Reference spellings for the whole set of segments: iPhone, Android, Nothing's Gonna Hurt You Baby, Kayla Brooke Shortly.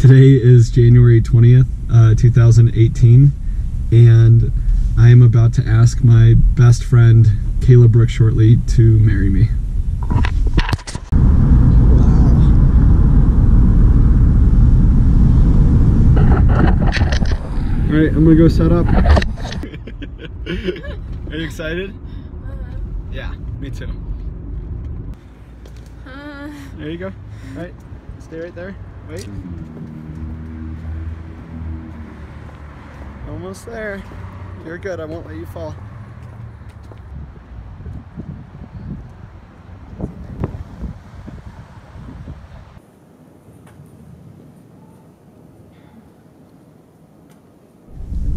Today is January 20th, 2018, and I am about to ask my best friend, Kayla Brooke Shortly, to marry me. Wow. All right, I'm gonna go set up. Are you excited? Yeah, me too. There you go. All right, stay right there. Wait. Almost there. You're good, I won't let you fall.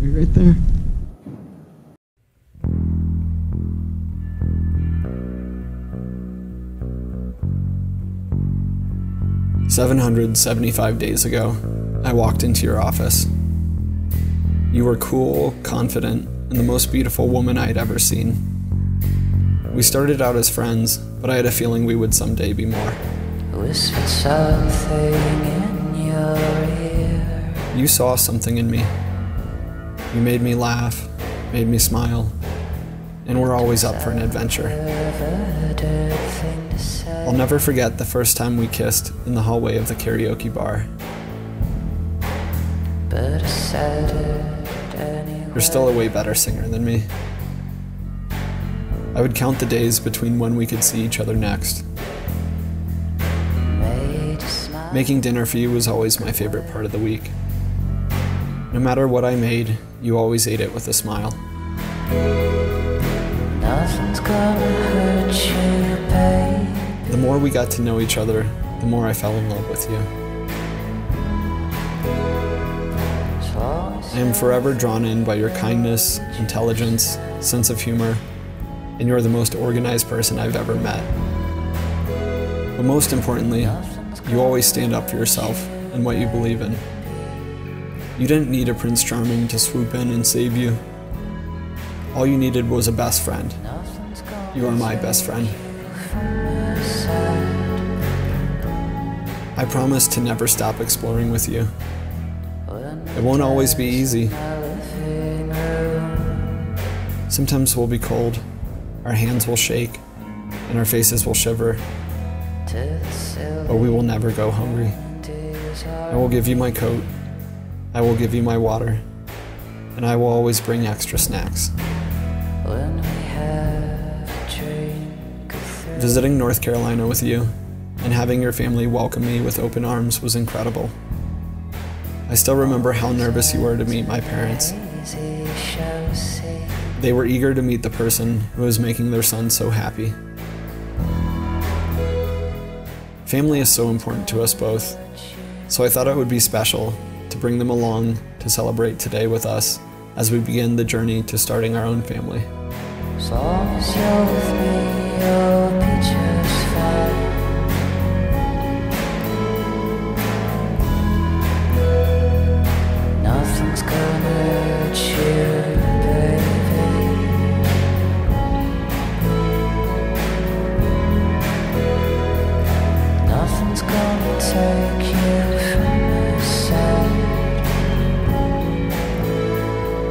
You're right there. $775 days ago, I walked into your office. You were cool, confident, and the most beautiful woman I had ever seen. We started out as friends, but I had a feeling we would someday be more. I whispered something in your ear. You saw something in me. You made me laugh, made me smile, and we're always up for an adventure. I'll never forget the first time we kissed in the hallway of the karaoke bar. But I said it anyway. You're still a way better singer than me. I would count the days between when we could see each other next. Making dinner for you was always my favorite part of the week. No matter what I made, you always ate it with a smile. Nothing's gonna hurt you, baby. The more we got to know each other, the more I fell in love with you. I am forever drawn in by your kindness, intelligence, sense of humor, and you're the most organized person I've ever met. But most importantly, you always stand up for yourself and what you believe in. You didn't need a Prince Charming to swoop in and save you. All you needed was a best friend. You are my best friend. I promise to never stop exploring with you. It won't always be easy. Sometimes we'll be cold, our hands will shake, and our faces will shiver. But we will never go hungry. I will give you my coat, I will give you my water, and I will always bring extra snacks. Visiting North Carolina with you and having your family welcome me with open arms was incredible. I still remember how nervous you were to meet my parents. They were eager to meet the person who was making their son so happy. Family is so important to us both, so I thought it would be special to bring them along to celebrate today with us as we begin the journey to starting our own family. As long as you're with me, your picture's fine. Nothing's gonna hurt you, baby. Nothing's gonna take you from my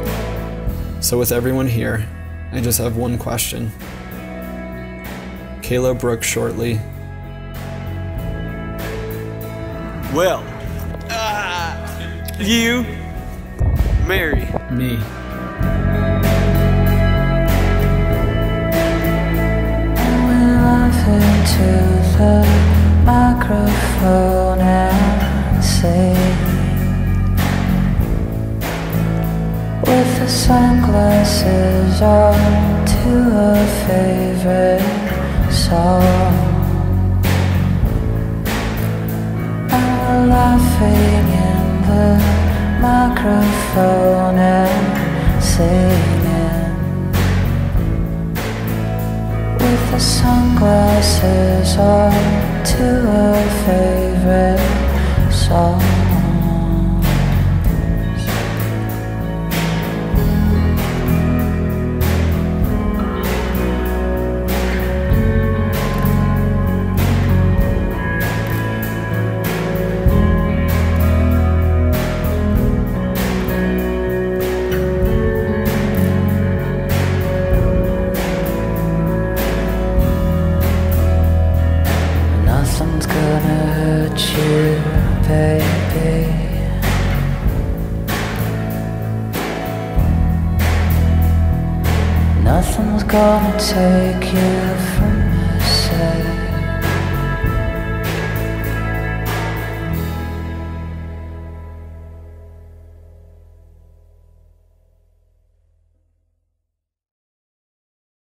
side. So with everyone here, I just have one question. Kayla Brooke Shortly. Will you marry me? And we're off into the microphone and sing with the sunglasses on to a favorite song. And we're laughing in the microphone and singing with the sunglasses on to a favorite song. Nothing's gonna take you